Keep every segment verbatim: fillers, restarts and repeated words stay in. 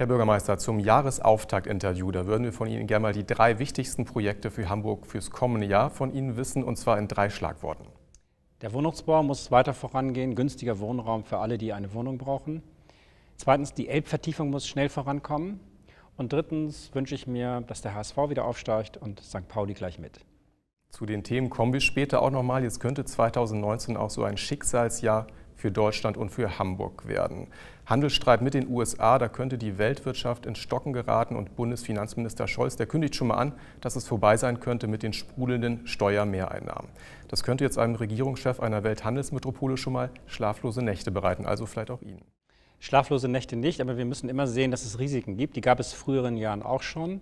Herr Bürgermeister, zum Jahresauftakt-Interview, da würden wir von Ihnen gerne mal die drei wichtigsten Projekte für Hamburg fürs kommende Jahr von Ihnen wissen, und zwar in drei Schlagworten. Der Wohnungsbau muss weiter vorangehen, günstiger Wohnraum für alle, die eine Wohnung brauchen. Zweitens, die Elbvertiefung muss schnell vorankommen. Und drittens wünsche ich mir, dass der H S V wieder aufsteigt und Sankt Pauli gleich mit. Zu den Themen kommen wir später auch nochmal. Jetzt könnte zweitausendneunzehn auch so ein Schicksalsjahr für Deutschland und für Hamburg werden. Handelsstreit mit den U S A, da könnte die Weltwirtschaft ins Stocken geraten, und Bundesfinanzminister Scholz, der kündigt schon mal an, dass es vorbei sein könnte mit den sprudelnden Steuermehreinnahmen. Das könnte jetzt einem Regierungschef einer Welthandelsmetropole schon mal schlaflose Nächte bereiten, also vielleicht auch Ihnen. Schlaflose Nächte nicht, aber wir müssen immer sehen, dass es Risiken gibt. Die gab es früheren Jahren auch schon.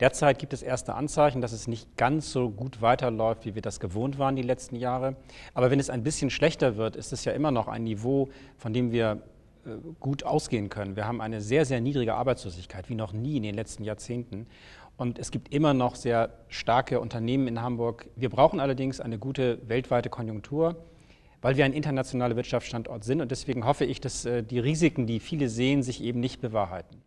Derzeit gibt es erste Anzeichen, dass es nicht ganz so gut weiterläuft, wie wir das gewohnt waren die letzten Jahre. Aber wenn es ein bisschen schlechter wird, ist es ja immer noch ein Niveau, von dem wir gut ausgehen können. Wir haben eine sehr, sehr niedrige Arbeitslosigkeit, wie noch nie in den letzten Jahrzehnten. Und es gibt immer noch sehr starke Unternehmen in Hamburg. Wir brauchen allerdings eine gute weltweite Konjunktur, weil wir ein internationaler Wirtschaftsstandort sind. Und deswegen hoffe ich, dass die Risiken, die viele sehen, sich eben nicht bewahrheiten.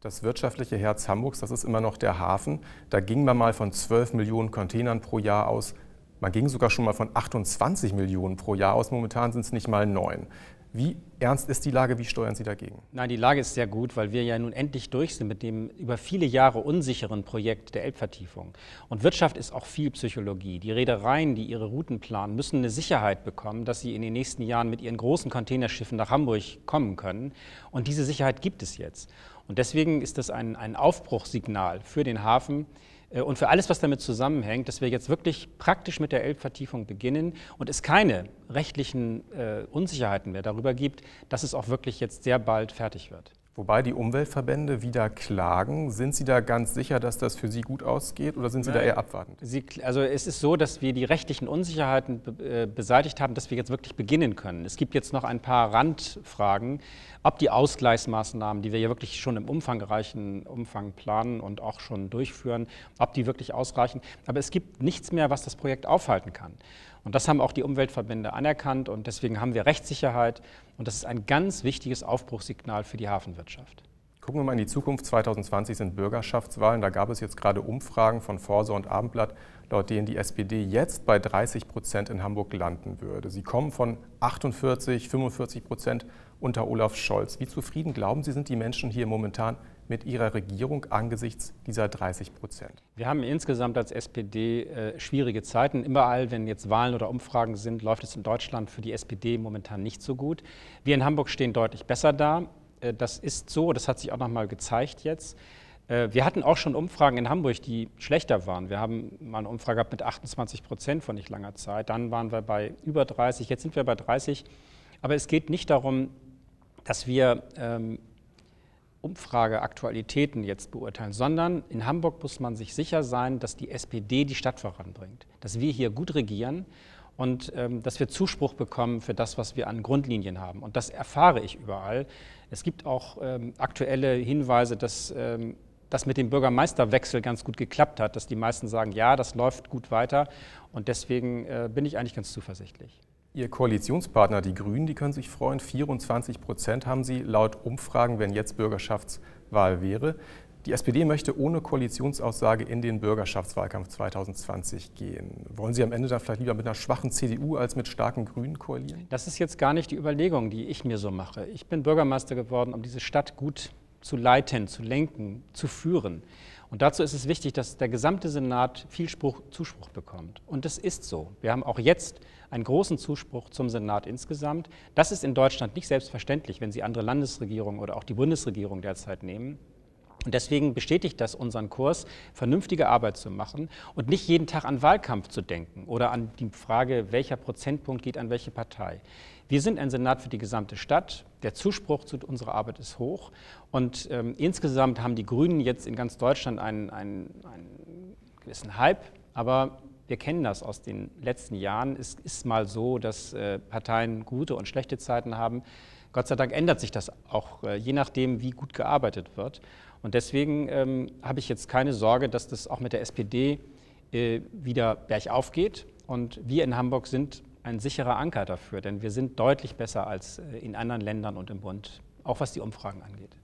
Das wirtschaftliche Herz Hamburgs, das ist immer noch der Hafen. Da ging man mal von zwölf Millionen Containern pro Jahr aus. Man ging sogar schon mal von achtundzwanzig Millionen pro Jahr aus. Momentan sind es nicht mal neun. Wie ernst ist die Lage? Wie steuern Sie dagegen? Nein, die Lage ist sehr gut, weil wir ja nun endlich durch sind mit dem über viele Jahre unsicheren Projekt der Elbvertiefung. Und Wirtschaft ist auch viel Psychologie. Die Reedereien, die ihre Routen planen, müssen eine Sicherheit bekommen, dass sie in den nächsten Jahren mit ihren großen Containerschiffen nach Hamburg kommen können. Und diese Sicherheit gibt es jetzt. Und deswegen ist das ein, ein Aufbruchssignal für den Hafen und für alles, was damit zusammenhängt, dass wir jetzt wirklich praktisch mit der Elbvertiefung beginnen und es keine rechtlichen äh, Unsicherheiten mehr darüber gibt, dass es auch wirklich jetzt sehr bald fertig wird. Wobei die Umweltverbände wieder klagen. Sind Sie da ganz sicher, dass das für Sie gut ausgeht, oder sind Sie da eher abwartend? Sie, also es ist so, dass wir die rechtlichen Unsicherheiten be- beseitigt haben, dass wir jetzt wirklich beginnen können. Es gibt jetzt noch ein paar Randfragen, ob die Ausgleichsmaßnahmen, die wir ja wirklich schon im umfangreichen Umfang planen und auch schon durchführen, ob die wirklich ausreichen. Aber es gibt nichts mehr, was das Projekt aufhalten kann. Und das haben auch die Umweltverbände anerkannt, und deswegen haben wir Rechtssicherheit, und das ist ein ganz wichtiges Aufbruchssignal für die Hafenwirtschaft. Gucken wir mal in die Zukunft. zweitausendzwanzig sind Bürgerschaftswahlen. Da gab es jetzt gerade Umfragen von Forsa und Abendblatt, laut denen die S P D jetzt bei dreißig Prozent in Hamburg landen würde. Sie kommen von achtundvierzig, fünfundvierzig Prozent unter Olaf Scholz. Wie zufrieden, glauben Sie, sind die Menschen hier momentan mit ihrer Regierung angesichts dieser dreißig Prozent? Wir haben insgesamt als S P D äh, schwierige Zeiten. Überall, wenn jetzt Wahlen oder Umfragen sind, läuft es in Deutschland für die S P D momentan nicht so gut. Wir in Hamburg stehen deutlich besser da. Äh, das ist so, das hat sich auch noch mal gezeigt jetzt. Äh, wir hatten auch schon Umfragen in Hamburg, die schlechter waren. Wir haben mal eine Umfrage gehabt mit achtundzwanzig Prozent vor nicht langer Zeit. Dann waren wir bei über dreißig, jetzt sind wir bei dreißig. Aber es geht nicht darum, dass wir ähm, Umfrageaktualitäten jetzt beurteilen, sondern in Hamburg muss man sich sicher sein, dass die S P D die Stadt voranbringt, dass wir hier gut regieren und ähm, dass wir Zuspruch bekommen für das, was wir an Grundlinien haben. Und das erfahre ich überall. Es gibt auch ähm, aktuelle Hinweise, dass ähm, das mit dem Bürgermeisterwechsel ganz gut geklappt hat, dass die meisten sagen, ja, das läuft gut weiter, und deswegen äh, bin ich eigentlich ganz zuversichtlich. Ihr Koalitionspartner, die Grünen, die können sich freuen. vierundzwanzig Prozent haben sie laut Umfragen, wenn jetzt Bürgerschaftswahl wäre. Die S P D möchte ohne Koalitionsaussage in den Bürgerschaftswahlkampf zweitausendzwanzig gehen. Wollen Sie am Ende dann vielleicht lieber mit einer schwachen C D U als mit starken Grünen koalieren? Das ist jetzt gar nicht die Überlegung, die ich mir so mache. Ich bin Bürgermeister geworden, um diese Stadt gut zu leiten, zu lenken, zu führen. Und dazu ist es wichtig, dass der gesamte Senat viel Spruch, Zuspruch bekommt. Und das ist so. Wir haben auch jetzt einen großen Zuspruch zum Senat insgesamt. Das ist in Deutschland nicht selbstverständlich, wenn Sie andere Landesregierungen oder auch die Bundesregierung derzeit nehmen. Und deswegen bestätigt das unseren Kurs, vernünftige Arbeit zu machen und nicht jeden Tag an Wahlkampf zu denken oder an die Frage, welcher Prozentpunkt geht an welche Partei. Wir sind ein Senat für die gesamte Stadt. Der Zuspruch zu unserer Arbeit ist hoch. Und ähm, insgesamt haben die Grünen jetzt in ganz Deutschland einen, einen, einen gewissen Hype. Aber wir kennen das aus den letzten Jahren. Es ist mal so, dass äh, Parteien gute und schlechte Zeiten haben. Gott sei Dank ändert sich das auch, äh, je nachdem, wie gut gearbeitet wird. Und deswegen ähm, habe ich jetzt keine Sorge, dass das auch mit der S P D äh, wieder bergauf geht. Und wir in Hamburg sind ein sicherer Anker dafür, denn wir sind deutlich besser als in anderen Ländern und im Bund, auch was die Umfragen angeht.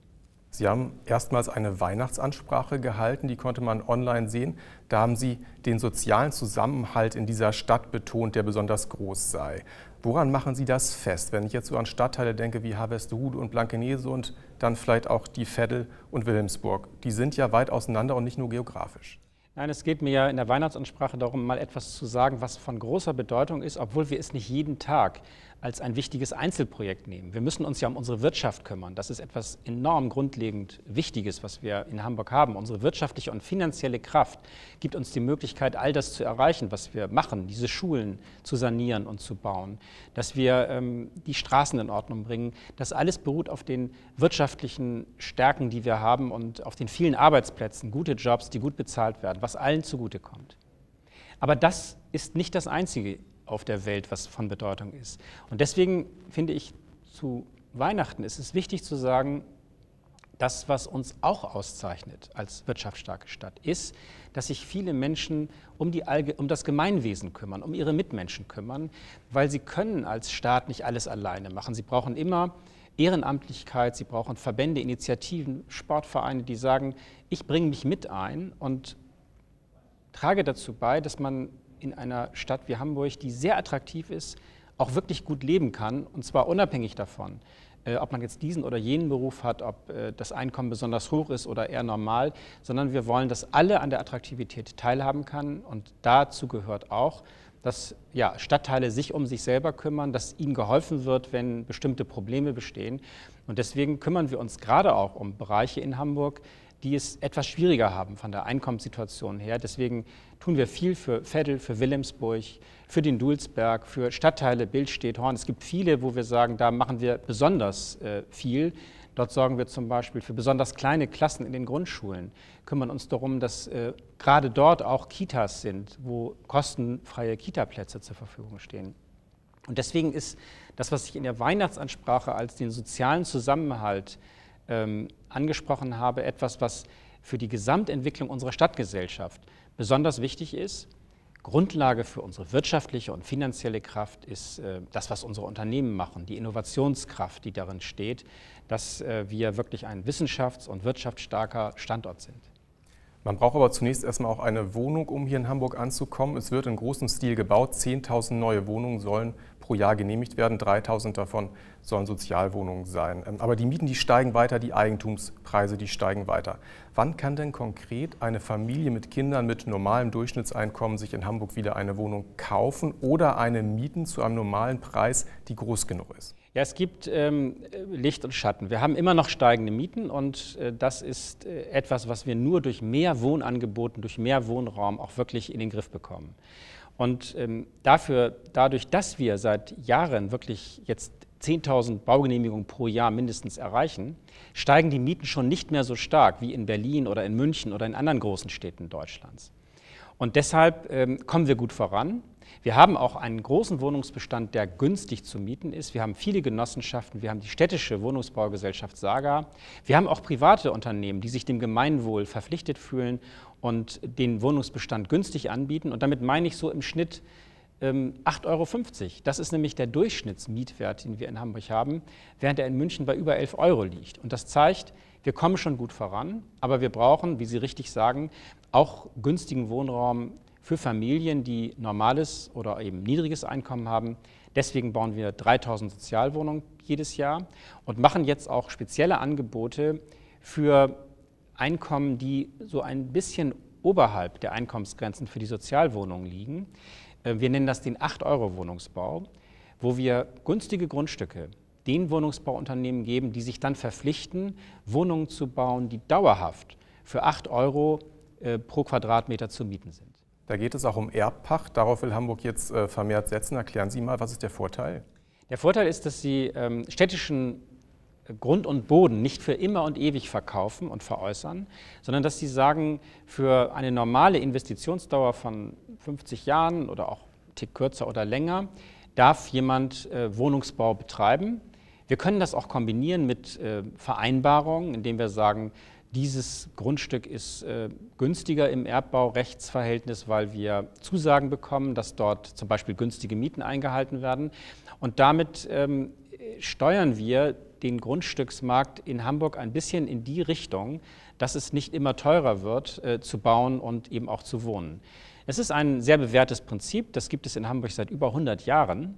Sie haben erstmals eine Weihnachtsansprache gehalten, die konnte man online sehen. Da haben Sie den sozialen Zusammenhalt in dieser Stadt betont, der besonders groß sei. Woran machen Sie das fest, wenn ich jetzt so an Stadtteile denke wie Harvestehude und Blankenese und dann vielleicht auch die Veddel und Wilhelmsburg? Die sind ja weit auseinander und nicht nur geografisch. Nein, es geht mir ja in der Weihnachtsansprache darum, mal etwas zu sagen, was von großer Bedeutung ist, obwohl wir es nicht jeden Tag als ein wichtiges Einzelprojekt nehmen. Wir müssen uns ja um unsere Wirtschaft kümmern. Das ist etwas enorm grundlegend Wichtiges, was wir in Hamburg haben. Unsere wirtschaftliche und finanzielle Kraft gibt uns die Möglichkeit, all das zu erreichen, was wir machen, diese Schulen zu sanieren und zu bauen, dass wir ähm, die Straßen in Ordnung bringen. Das alles beruht auf den wirtschaftlichen Stärken, die wir haben und auf den vielen Arbeitsplätzen, gute Jobs, die gut bezahlt werden, was allen zugutekommt. Aber das ist nicht das Einzige auf der Welt, was von Bedeutung ist. Und deswegen finde ich, zu Weihnachten ist es wichtig zu sagen, das, was uns auch auszeichnet als wirtschaftsstarke Stadt, ist, dass sich viele Menschen um, die Allge- um das Gemeinwesen kümmern, um ihre Mitmenschen kümmern, weil sie können als Staat nicht alles alleine machen. Sie brauchen immer Ehrenamtlichkeit, sie brauchen Verbände, Initiativen, Sportvereine, die sagen, ich bringe mich mit ein und trage dazu bei, dass man in einer Stadt wie Hamburg, die sehr attraktiv ist, auch wirklich gut leben kann, und zwar unabhängig davon, äh, ob man jetzt diesen oder jenen Beruf hat, ob äh, das Einkommen besonders hoch ist oder eher normal, sondern wir wollen, dass alle an der Attraktivität teilhaben können, und dazu gehört auch, dass ja, Stadtteile sich um sich selber kümmern, dass ihnen geholfen wird, wenn bestimmte Probleme bestehen, und deswegen kümmern wir uns gerade auch um Bereiche in Hamburg, die es etwas schwieriger haben von der Einkommenssituation her. Deswegen tun wir viel für Veddel, für Wilhelmsburg, für den Dulsberg, für Stadtteile Bildstedt, Horn. Es gibt viele, wo wir sagen, da machen wir besonders äh, viel. Dort sorgen wir zum Beispiel für besonders kleine Klassen in den Grundschulen, kümmern uns darum, dass äh, gerade dort auch Kitas sind, wo kostenfreie Kitaplätze zur Verfügung stehen. Und deswegen ist das, was ich in der Weihnachtsansprache als den sozialen Zusammenhalt ähm, angesprochen habe, etwas, was für die Gesamtentwicklung unserer Stadtgesellschaft besonders wichtig ist. Grundlage für unsere wirtschaftliche und finanzielle Kraft ist äh, das, was unsere Unternehmen machen, die Innovationskraft, die darin steht, dass äh, wir wirklich ein wissenschafts- und wirtschaftsstarker Standort sind. Man braucht aber zunächst erstmal auch eine Wohnung, um hier in Hamburg anzukommen. Es wird in großem Stil gebaut. zehntausend neue Wohnungen sollen pro Jahr genehmigt werden. dreitausend davon sollen Sozialwohnungen sein. Aber die Mieten, die steigen weiter, die Eigentumspreise, die steigen weiter. Wann kann denn konkret eine Familie mit Kindern mit normalem Durchschnittseinkommen sich in Hamburg wieder eine Wohnung kaufen oder eine mieten zu einem normalen Preis, die groß genug ist? Ja, es gibt ähm, Licht und Schatten. Wir haben immer noch steigende Mieten, und äh, das ist äh, etwas, was wir nur durch mehr Wohnangeboten, durch mehr Wohnraum auch wirklich in den Griff bekommen. Und ähm, dafür, dadurch, dass wir seit Jahren wirklich jetzt zehntausend Baugenehmigungen pro Jahr mindestens erreichen, steigen die Mieten schon nicht mehr so stark wie in Berlin oder in München oder in anderen großen Städten Deutschlands. Und deshalb ähm, kommen wir gut voran. Wir haben auch einen großen Wohnungsbestand, der günstig zu mieten ist. Wir haben viele Genossenschaften, wir haben die städtische Wohnungsbaugesellschaft Saga. Wir haben auch private Unternehmen, die sich dem Gemeinwohl verpflichtet fühlen und den Wohnungsbestand günstig anbieten. Und damit meine ich so im Schnitt ähm, acht Euro fünfzig. Das ist nämlich der Durchschnittsmietwert, den wir in Hamburg haben, während er in München bei über elf Euro liegt. Und das zeigt, wir kommen schon gut voran, aber wir brauchen, wie Sie richtig sagen, auch günstigen Wohnraum für Familien, die normales oder eben niedriges Einkommen haben. Deswegen bauen wir dreitausend Sozialwohnungen jedes Jahr und machen jetzt auch spezielle Angebote für Einkommen, die so ein bisschen oberhalb der Einkommensgrenzen für die Sozialwohnungen liegen. Wir nennen das den acht Euro Wohnungsbau, wo wir günstige Grundstücke den Wohnungsbauunternehmen geben, die sich dann verpflichten, Wohnungen zu bauen, die dauerhaft für acht Euro pro Quadratmeter zu mieten sind. Da geht es auch um Erbpacht. Darauf will Hamburg jetzt äh, vermehrt setzen. Erklären Sie mal, was ist der Vorteil? Der Vorteil ist, dass Sie ähm, städtischen Grund und Boden nicht für immer und ewig verkaufen und veräußern, sondern dass Sie sagen, für eine normale Investitionsdauer von fünfzig Jahren oder auch einen Tick kürzer oder länger, darf jemand äh, Wohnungsbau betreiben. Wir können das auch kombinieren mit äh, Vereinbarungen, indem wir sagen, dieses Grundstück ist äh, günstiger im Erbbaurechtsverhältnis, weil wir Zusagen bekommen, dass dort zum Beispiel günstige Mieten eingehalten werden. Und damit ähm, steuern wir den Grundstücksmarkt in Hamburg ein bisschen in die Richtung, dass es nicht immer teurer wird, äh, zu bauen und eben auch zu wohnen. Es ist ein sehr bewährtes Prinzip, das gibt es in Hamburg seit über hundert Jahren.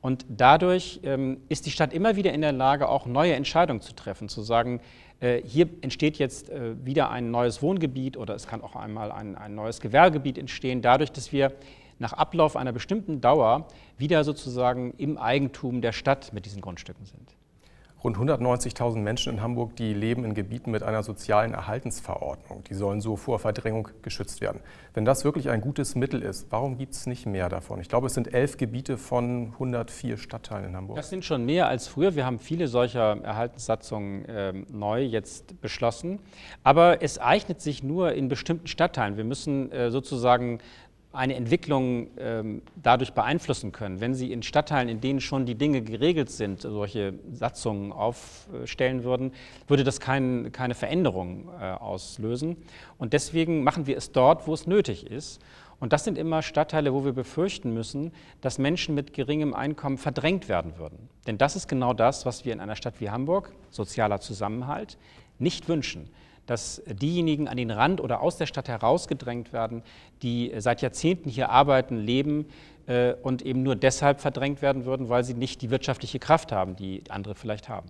Und dadurch ähm, ist die Stadt immer wieder in der Lage, auch neue Entscheidungen zu treffen, zu sagen, äh, hier entsteht jetzt äh, wieder ein neues Wohngebiet oder es kann auch einmal ein, ein neues Gewerbegebiet entstehen, dadurch, dass wir nach Ablauf einer bestimmten Dauer wieder sozusagen im Eigentum der Stadt mit diesen Grundstücken sind. Rund hundertneunzigtausend Menschen in Hamburg, die leben in Gebieten mit einer sozialen Erhaltensverordnung. Die sollen so vor Verdrängung geschützt werden. Wenn das wirklich ein gutes Mittel ist, warum gibt es nicht mehr davon? Ich glaube, es sind elf Gebiete von hundertvier Stadtteilen in Hamburg. Das sind schon mehr als früher. Wir haben viele solcher Erhaltenssatzungen äh, neu jetzt beschlossen. Aber es eignet sich nur in bestimmten Stadtteilen. Wir müssen äh, sozusagen eine Entwicklung ähm, dadurch beeinflussen können. Wenn Sie in Stadtteilen, in denen schon die Dinge geregelt sind, solche Satzungen aufstellen würden, würde das kein, keine Veränderung äh, auslösen. Und deswegen machen wir es dort, wo es nötig ist. Und das sind immer Stadtteile, wo wir befürchten müssen, dass Menschen mit geringem Einkommen verdrängt werden würden. Denn das ist genau das, was wir in einer Stadt wie Hamburg, sozialer Zusammenhalt, nicht wünschen. Dass diejenigen an den Rand oder aus der Stadt herausgedrängt werden, die seit Jahrzehnten hier arbeiten, leben äh, und eben nur deshalb verdrängt werden würden, weil sie nicht die wirtschaftliche Kraft haben, die andere vielleicht haben.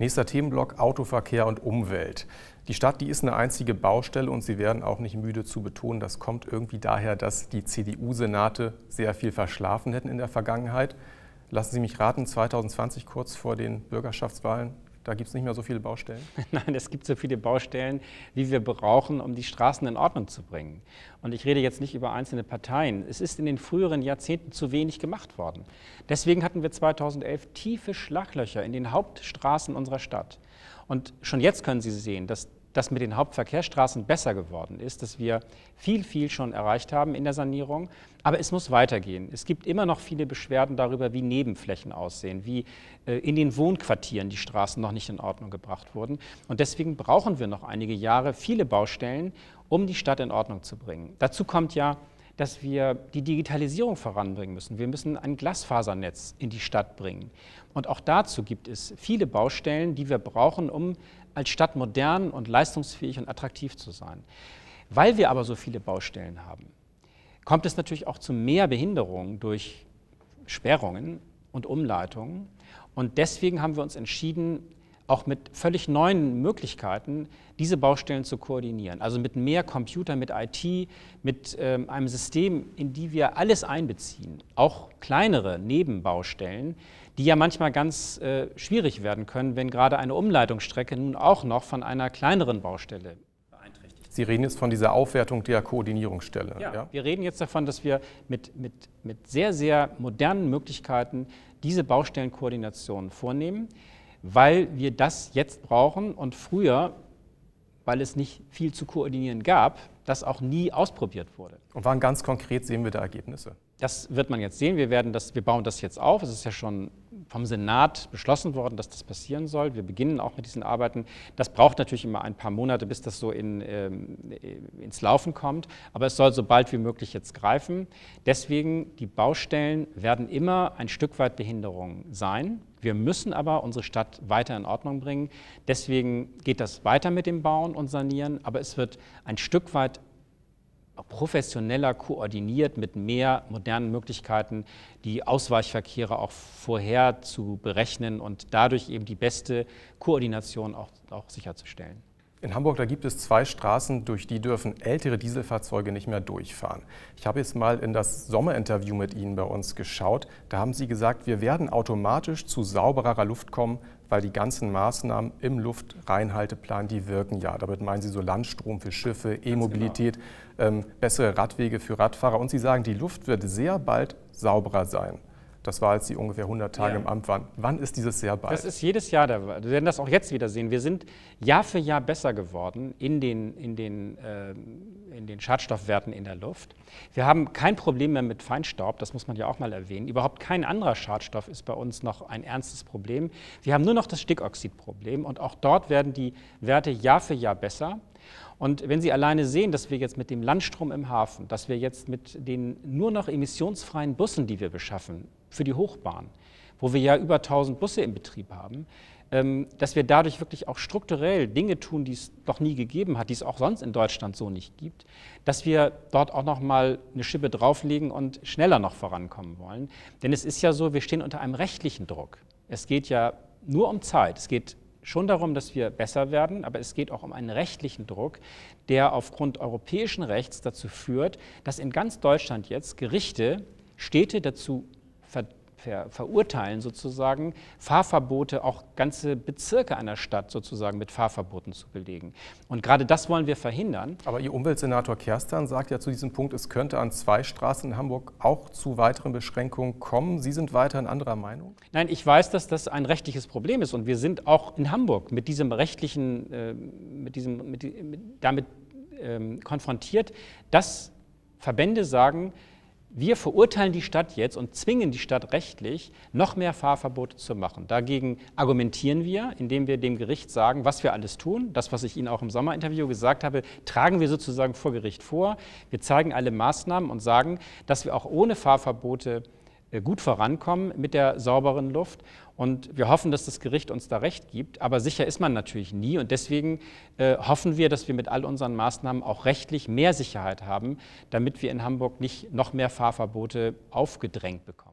Nächster Themenblock, Autoverkehr und Umwelt. Die Stadt, die ist eine einzige Baustelle und Sie werden auch nicht müde zu betonen, das kommt irgendwie daher, dass die C D U-Senate sehr viel verschlafen hätten in der Vergangenheit. Lassen Sie mich raten, zweitausendzwanzig, kurz vor den Bürgerschaftswahlen, da gibt es nicht mehr so viele Baustellen? Nein, es gibt so viele Baustellen, wie wir brauchen, um die Straßen in Ordnung zu bringen. Und ich rede jetzt nicht über einzelne Parteien. Es ist in den früheren Jahrzehnten zu wenig gemacht worden. Deswegen hatten wir zweitausendelf tiefe Schlaglöcher in den Hauptstraßen unserer Stadt. Und schon jetzt können Sie sehen, dass das mit den Hauptverkehrsstraßen besser geworden ist, dass wir viel, viel schon erreicht haben in der Sanierung. Aber es muss weitergehen. Es gibt immer noch viele Beschwerden darüber, wie Nebenflächen aussehen, wie in den Wohnquartieren die Straßen noch nicht in Ordnung gebracht wurden. Und deswegen brauchen wir noch einige Jahre viele Baustellen, um die Stadt in Ordnung zu bringen. Dazu kommt ja, dass wir die Digitalisierung voranbringen müssen. Wir müssen ein Glasfasernetz in die Stadt bringen. Und auch dazu gibt es viele Baustellen, die wir brauchen, um als Stadt modern und leistungsfähig und attraktiv zu sein. Weil wir aber so viele Baustellen haben, kommt es natürlich auch zu mehr Behinderungen durch Sperrungen und Umleitungen. Und deswegen haben wir uns entschieden, auch mit völlig neuen Möglichkeiten, diese Baustellen zu koordinieren. Also mit mehr Computer, mit I T, mit ähm, einem System, in die wir alles einbeziehen. Auch kleinere Nebenbaustellen, die ja manchmal ganz äh, schwierig werden können, wenn gerade eine Umleitungsstrecke nun auch noch von einer kleineren Baustelle beeinträchtigt wird. Sie reden jetzt von dieser Aufwertung der Koordinierungsstelle. Ja, ja? Wir reden jetzt davon, dass wir mit, mit, mit sehr, sehr modernen Möglichkeiten diese Baustellenkoordination vornehmen, weil wir das jetzt brauchen und früher, weil es nicht viel zu koordinieren gab, das auch nie ausprobiert wurde. Und wann ganz konkret sehen wir da Ergebnisse? Das wird man jetzt sehen. Wir, werden das, wir bauen das jetzt auf. Es ist ja schon vom Senat beschlossen worden, dass das passieren soll. Wir beginnen auch mit diesen Arbeiten. Das braucht natürlich immer ein paar Monate, bis das so in, ähm, ins Laufen kommt. Aber es soll so bald wie möglich jetzt greifen. Deswegen, die Baustellen werden immer ein Stück weit Behinderung sein. Wir müssen aber unsere Stadt weiter in Ordnung bringen. Deswegen geht das weiter mit dem Bauen und Sanieren. Aber es wird ein Stück weit professioneller koordiniert mit mehr modernen Möglichkeiten, die Ausweichverkehre auch vorher zu berechnen und dadurch eben die beste Koordination auch, auch sicherzustellen. In Hamburg, da gibt es zwei Straßen, durch die dürfen ältere Dieselfahrzeuge nicht mehr durchfahren. Ich habe jetzt mal in das Sommerinterview mit Ihnen bei uns geschaut. Da haben Sie gesagt, wir werden automatisch zu saubererer Luft kommen, weil die ganzen Maßnahmen im Luftreinhalteplan, die wirken ja. Damit meinen Sie so Landstrom für Schiffe, E-Mobilität, genau. ähm, bessere Radwege für Radfahrer. Und Sie sagen, die Luft wird sehr bald sauberer sein. Das war, als Sie ungefähr hundert Tage ja. im Amt waren. Wann ist dieses Jahr bald? Das ist jedes Jahr der Fall. Wir werden das auch jetzt wieder sehen. Wir sind Jahr für Jahr besser geworden in den, in den, äh, in den Schadstoffwerten in der Luft. Wir haben kein Problem mehr mit Feinstaub, das muss man ja auch mal erwähnen. Überhaupt kein anderer Schadstoff ist bei uns noch ein ernstes Problem. Wir haben nur noch das Stickoxidproblem und auch dort werden die Werte Jahr für Jahr besser. Und wenn Sie alleine sehen, dass wir jetzt mit dem Landstrom im Hafen, dass wir jetzt mit den nur noch emissionsfreien Bussen, die wir beschaffen, für die Hochbahn, wo wir ja über tausend Busse im Betrieb haben, dass wir dadurch wirklich auch strukturell Dinge tun, die es noch nie gegeben hat, die es auch sonst in Deutschland so nicht gibt, dass wir dort auch noch mal eine Schippe drauflegen und schneller noch vorankommen wollen. Denn es ist ja so, wir stehen unter einem rechtlichen Druck. Es geht ja nur um Zeit. Es geht schon darum, dass wir besser werden, aber es geht auch um einen rechtlichen Druck, der aufgrund europäischen Rechts dazu führt, dass in ganz Deutschland jetzt Gerichte Städte dazu verdammen, verurteilen sozusagen, Fahrverbote, auch ganze Bezirke einer Stadt sozusagen mit Fahrverboten zu belegen. Und gerade das wollen wir verhindern. Aber Ihr Umweltsenator Kerstan sagt ja zu diesem Punkt, es könnte an zwei Straßen in Hamburg auch zu weiteren Beschränkungen kommen. Sie sind weiterhin anderer Meinung? Nein, ich weiß, dass das ein rechtliches Problem ist und wir sind auch in Hamburg mit diesem rechtlichen, äh, mit diesem, mit, mit, damit ähm, konfrontiert, dass Verbände sagen, wir verurteilen die Stadt jetzt und zwingen die Stadt rechtlich, noch mehr Fahrverbote zu machen. Dagegen argumentieren wir, indem wir dem Gericht sagen, was wir alles tun. Das, was ich Ihnen auch im Sommerinterview gesagt habe, tragen wir sozusagen vor Gericht vor. Wir zeigen alle Maßnahmen und sagen, dass wir auch ohne Fahrverbote gut vorankommen mit der sauberen Luft. Und wir hoffen, dass das Gericht uns da recht gibt. Aber sicher ist man natürlich nie. Und deswegen äh, hoffen wir, dass wir mit all unseren Maßnahmen auch rechtlich mehr Sicherheit haben, damit wir in Hamburg nicht noch mehr Fahrverbote aufgedrängt bekommen.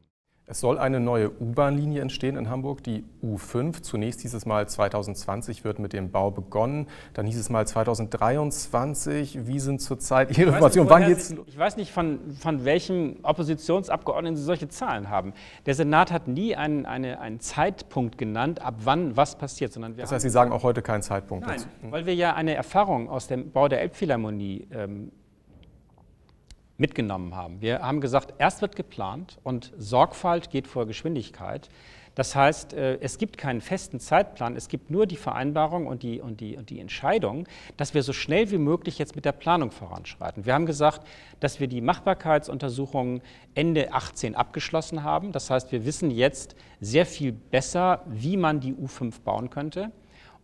Es soll eine neue U-Bahn-Linie entstehen in Hamburg, die U fünf. Zunächst hieß es mal, zweitausendzwanzig wird mit dem Bau begonnen. Dann hieß es mal zweitausenddreiundzwanzig. Wie sind zurzeit Ihre Informationen? Wann geht's los? Ich weiß nicht, von, von welchem Oppositionsabgeordneten Sie solche Zahlen haben. Der Senat hat nie einen, eine, einen Zeitpunkt genannt, ab wann was passiert. Sondern wir das heißt, Sie sagen auch heute keinen Zeitpunkt dazu? Nein, weil wir ja eine Erfahrung aus dem Bau der Elbphilharmonie ähm, mitgenommen haben. Wir haben gesagt, erst wird geplant und Sorgfalt geht vor Geschwindigkeit. Das heißt, es gibt keinen festen Zeitplan, es gibt nur die Vereinbarung und die, und die, und die Entscheidung, dass wir so schnell wie möglich jetzt mit der Planung voranschreiten. Wir haben gesagt, dass wir die Machbarkeitsuntersuchungen Ende achtzehn abgeschlossen haben. Das heißt, wir wissen jetzt sehr viel besser, wie man die U fünf bauen könnte.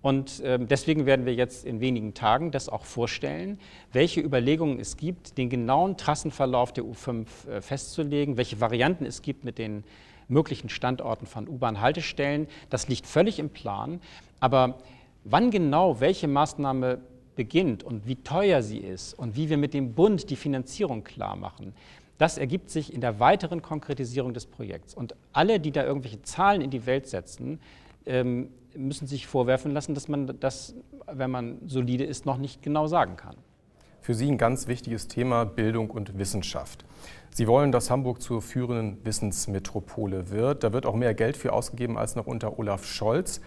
Und deswegen werden wir jetzt in wenigen Tagen das auch vorstellen, welche Überlegungen es gibt, den genauen Trassenverlauf der U fünf festzulegen, welche Varianten es gibt mit den möglichen Standorten von U-Bahn-Haltestellen. Das liegt völlig im Plan. Aber wann genau welche Maßnahme beginnt und wie teuer sie ist und wie wir mit dem Bund die Finanzierung klar machen, das ergibt sich in der weiteren Konkretisierung des Projekts. Und alle, die da irgendwelche Zahlen in die Welt setzen, müssen sich vorwerfen lassen, dass man das, wenn man solide ist, noch nicht genau sagen kann. Für Sie ein ganz wichtiges Thema Bildung und Wissenschaft. Sie wollen, dass Hamburg zur führenden Wissensmetropole wird. Da wird auch mehr Geld für ausgegeben als noch unter Olaf Scholz.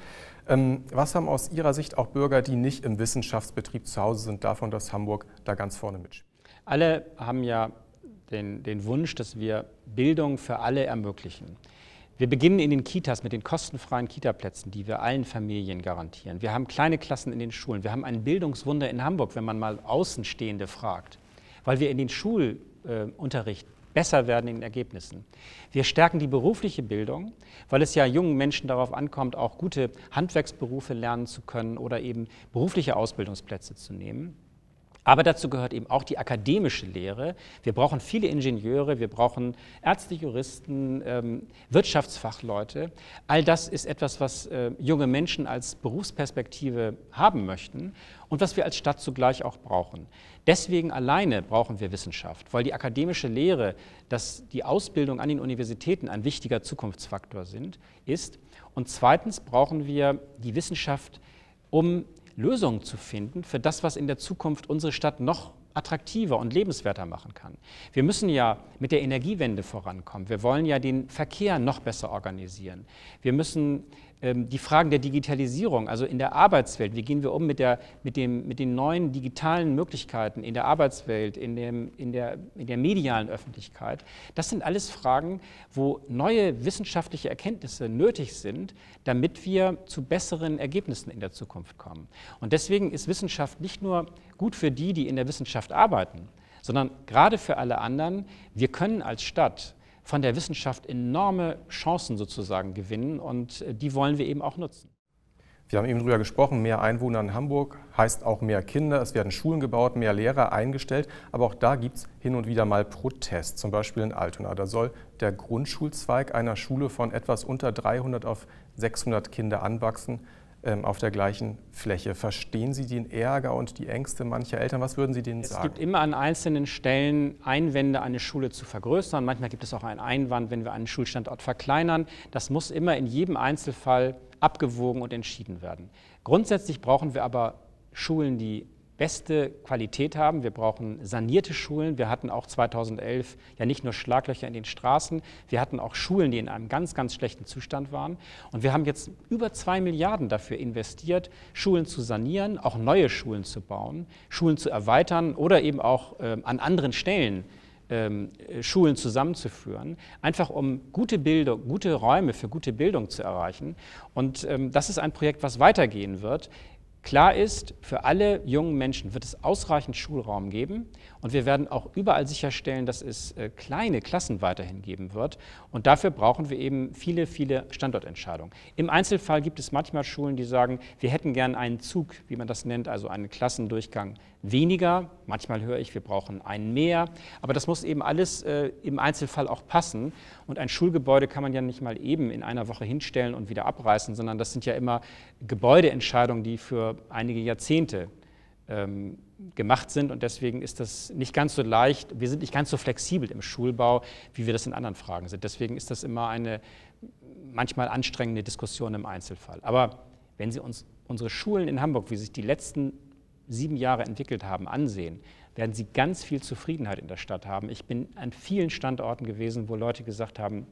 Was haben aus Ihrer Sicht auch Bürger, die nicht im Wissenschaftsbetrieb zu Hause sind, davon, dass Hamburg da ganz vorne mitspielt? Alle haben ja den, den Wunsch, dass wir Bildung für alle ermöglichen. Wir beginnen in den Kitas mit den kostenfreien Kitaplätzen, die wir allen Familien garantieren. Wir haben kleine Klassen in den Schulen. Wir haben ein Bildungswunder in Hamburg, wenn man mal Außenstehende fragt, weil wir in den Schulunterricht besser werden in den Ergebnissen. Wir stärken die berufliche Bildung, weil es ja jungen Menschen darauf ankommt, auch gute Handwerksberufe lernen zu können oder eben berufliche Ausbildungsplätze zu nehmen. Aber dazu gehört eben auch die akademische Lehre. Wir brauchen viele Ingenieure, wir brauchen Ärzte, Juristen, Wirtschaftsfachleute. All das ist etwas, was junge Menschen als Berufsperspektive haben möchten und was wir als Stadt zugleich auch brauchen. Deswegen alleine brauchen wir Wissenschaft, weil die akademische Lehre, dass die Ausbildung an den Universitäten ein wichtiger Zukunftsfaktor sind, ist. Und zweitens brauchen wir die Wissenschaft, um Lösungen zu finden für das, was in der Zukunft unsere Stadt noch attraktiver und lebenswerter machen kann. Wir müssen ja mit der Energiewende vorankommen. Wir wollen ja den Verkehr noch besser organisieren. Wir müssen ähm, die Fragen der Digitalisierung, also in der Arbeitswelt, wie gehen wir um mit, der, mit, dem, mit den neuen digitalen Möglichkeiten in der Arbeitswelt, in, dem, in, der, in der medialen Öffentlichkeit. Das sind alles Fragen, wo neue wissenschaftliche Erkenntnisse nötig sind, damit wir zu besseren Ergebnissen in der Zukunft kommen. Und deswegen ist Wissenschaft nicht nur gut für die, die in der Wissenschaft arbeiten, sondern gerade für alle anderen. Wir können als Stadt von der Wissenschaft enorme Chancen sozusagen gewinnen und die wollen wir eben auch nutzen. Wir haben eben darüber gesprochen, mehr Einwohner in Hamburg heißt auch mehr Kinder, es werden Schulen gebaut, mehr Lehrer eingestellt, aber auch da gibt es hin und wieder mal Protest, zum Beispiel in Altona. Da soll der Grundschulzweig einer Schule von etwas unter dreihundert auf sechshundert Kinder anwachsen. auf der gleichen Fläche. Verstehen Sie den Ärger und die Ängste mancher Eltern? Was würden Sie denen sagen? Es gibt immer an einzelnen Stellen Einwände, eine Schule zu vergrößern. Manchmal gibt es auch einen Einwand, wenn wir einen Schulstandort verkleinern. Das muss immer in jedem Einzelfall abgewogen und entschieden werden. Grundsätzlich brauchen wir aber Schulen, die beste Qualität haben. Wir brauchen sanierte Schulen. Wir hatten auch zweitausendelf ja nicht nur Schlaglöcher in den Straßen, wir hatten auch Schulen, die in einem ganz, ganz schlechten Zustand waren. Und wir haben jetzt über zwei Milliarden dafür investiert, Schulen zu sanieren, auch neue Schulen zu bauen, Schulen zu erweitern oder eben auch äh, an anderen Stellen Ähm, Schulen zusammenzuführen, einfach um gute Bildung, gute Räume für gute Bildung zu erreichen. Und ähm, das ist ein Projekt, was weitergehen wird. Klar ist, für alle jungen Menschen wird es ausreichend Schulraum geben und wir werden auch überall sicherstellen, dass es äh, kleine Klassen weiterhin geben wird. Und dafür brauchen wir eben viele, viele Standortentscheidungen. Im Einzelfall gibt es manchmal Schulen, die sagen, wir hätten gern einen Zug, wie man das nennt, also einen Klassendurchgang weniger. Manchmal höre ich, wir brauchen einen mehr. Aber das muss eben alles äh, im Einzelfall auch passen. Und ein Schulgebäude kann man ja nicht mal eben in einer Woche hinstellen und wieder abreißen, sondern das sind ja immer Gebäudeentscheidungen, die für einige Jahrzehnte ähm, gemacht sind. Und deswegen ist das nicht ganz so leicht. Wir sind nicht ganz so flexibel im Schulbau, wie wir das in anderen Fragen sind. Deswegen ist das immer eine manchmal anstrengende Diskussion im Einzelfall. Aber wenn Sie uns unsere Schulen in Hamburg, wie sich die letzten sieben Jahre entwickelt haben, ansehen, werden Sie ganz viel Zufriedenheit in der Stadt haben. Ich bin an vielen Standorten gewesen, wo Leute gesagt haben,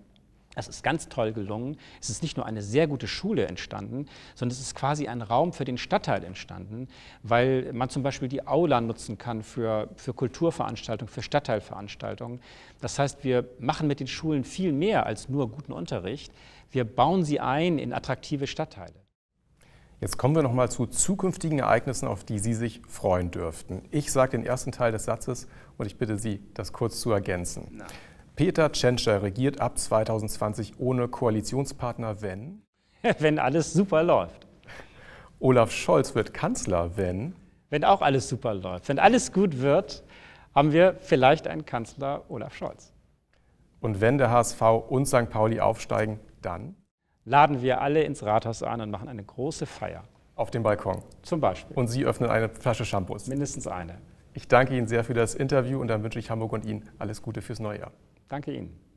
es ist ganz toll gelungen, es ist nicht nur eine sehr gute Schule entstanden, sondern es ist quasi ein Raum für den Stadtteil entstanden, weil man zum Beispiel die Aula nutzen kann für, für Kulturveranstaltungen, für Stadtteilveranstaltungen. Das heißt, wir machen mit den Schulen viel mehr als nur guten Unterricht. Wir bauen sie ein in attraktive Stadtteile. Jetzt kommen wir noch mal zu zukünftigen Ereignissen, auf die Sie sich freuen dürften. Ich sage den ersten Teil des Satzes und ich bitte Sie, das kurz zu ergänzen. Na. Peter Tschentscher regiert ab zweitausendzwanzig ohne Koalitionspartner, wenn? Wenn alles super läuft. Olaf Scholz wird Kanzler, wenn? Wenn auch alles super läuft. Wenn alles gut wird, haben wir vielleicht einen Kanzler Olaf Scholz. Und wenn der H S V und Sankt Pauli aufsteigen, dann? Laden wir alle ins Rathaus ein und machen eine große Feier. Auf dem Balkon? Zum Beispiel. Und Sie öffnen eine Flasche Shampoos? Mindestens eine. Ich danke Ihnen sehr für das Interview und dann wünsche ich Hamburg und Ihnen alles Gute fürs neue Jahr. Danke Ihnen.